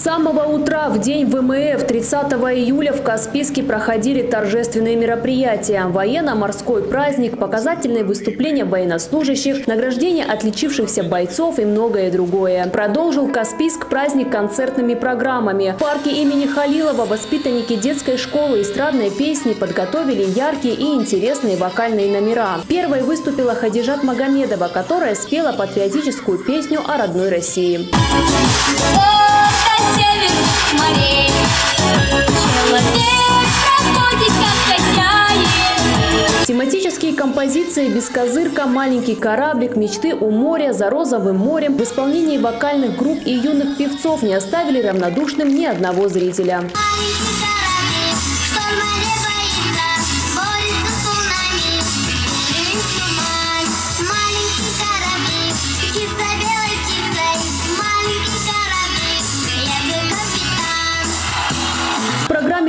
С самого утра в день ВМФ 30 июля в Каспийске проходили торжественные мероприятия. Военно-морской праздник, показательные выступления военнослужащих, награждение отличившихся бойцов и многое другое. Продолжил Каспийск праздник концертными программами. В парке имени Халилова воспитанники детской школы эстрадной песни подготовили яркие и интересные вокальные номера. Первой выступила Хадижат Магомедова, которая спела патриотическую песню о родной России. Север морей, человек работает, как хозяин. Тематические композиции «Бескозырка», «Маленький кораблик», «Мечты у моря», «За розовым морем» в исполнении вокальных групп и юных певцов не оставили равнодушным ни одного зрителя.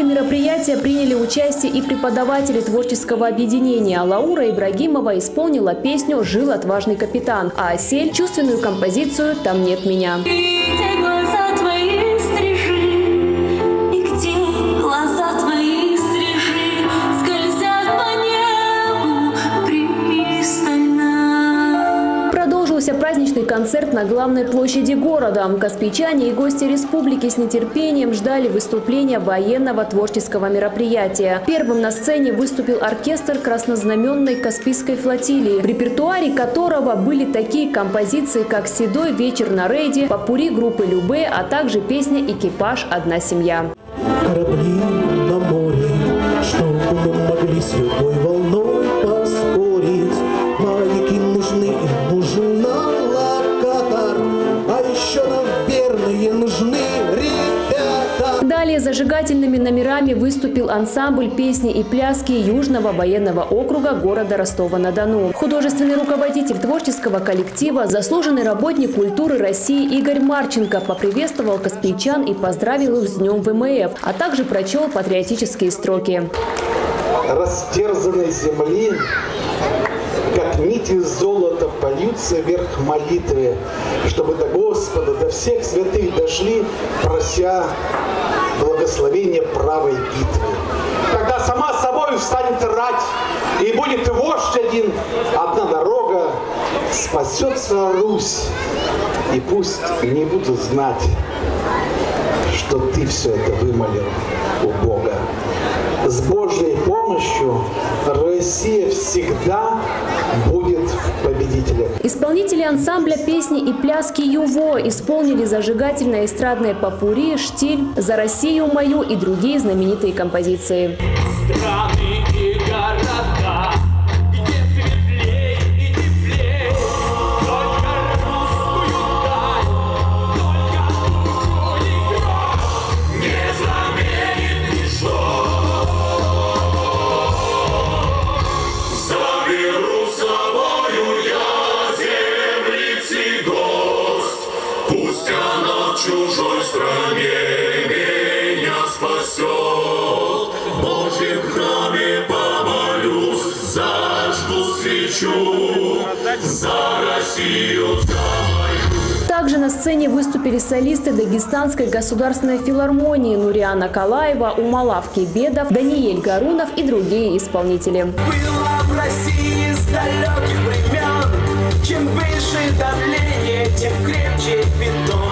Мероприятия приняли участие и преподаватели творческого объединения. Лаура Ибрагимова исполнила песню «Жил отважный капитан», а Асель – чувственную композицию «Там нет меня». Праздничный концерт на главной площади города. Каспийчане и гости республики с нетерпением ждали выступления военного творческого мероприятия. Первым на сцене выступил оркестр краснознаменной Каспийской флотилии, в репертуаре которого были такие композиции, как «Седой вечер на рейде», попурри группы Любэ, а также песня «Экипаж. Одна семья». Корабли на море, чтобы мы могли с любой волной поспорить, моряки нужны, нужна. Далее зажигательными номерами выступил ансамбль песни и пляски Южного военного округа города Ростова-на-Дону. Художественный руководитель творческого коллектива, заслуженный работник культуры России Игорь Марченко поприветствовал каспийчан и поздравил их с Днем ВМФ, а также прочел патриотические строки. Растерзанной земли, как нити золота, польются вверх молитвы, чтобы до Господа, до всех святых дошли, прося благословение правой битвы. Когда сама собой встанет рать, и будет вождь один, одна дорога, спасется Русь. И пусть не буду знать, что ты все это вымолил у Бога. С Божьей помощью Россия всегда будет в победителях. Исполнители ансамбля песни и пляски «Юво» исполнили зажигательное эстрадное попурри, «Штиль», «За Россию мою» и другие знаменитые композиции. Чужой стране меня спасет, в Божьем храме помолюсь, зажгу свечу за Россию. Также на сцене выступили солисты Дагестанской государственной филармонии Нуриана Калаева, Умалав Кебедов, Даниэль Гаруно и другие исполнители. Было в России с далеких времен, чем выше давление, тем крепче бетон.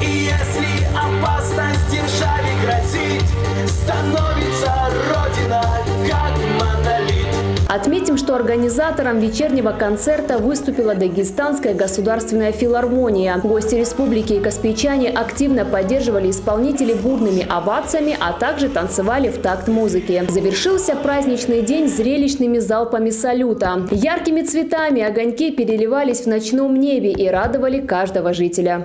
И если опасность державе грозит, становится Родина как монолит. Отметим, что организатором вечернего концерта выступила Дагестанская государственная филармония. Гости республики и каспийчане активно поддерживали исполнителей бурными овациями, а также танцевали в такт музыки. Завершился праздничный день зрелищными залпами салюта. Яркими цветами огоньки переливались в ночном небе и радовали каждого жителя.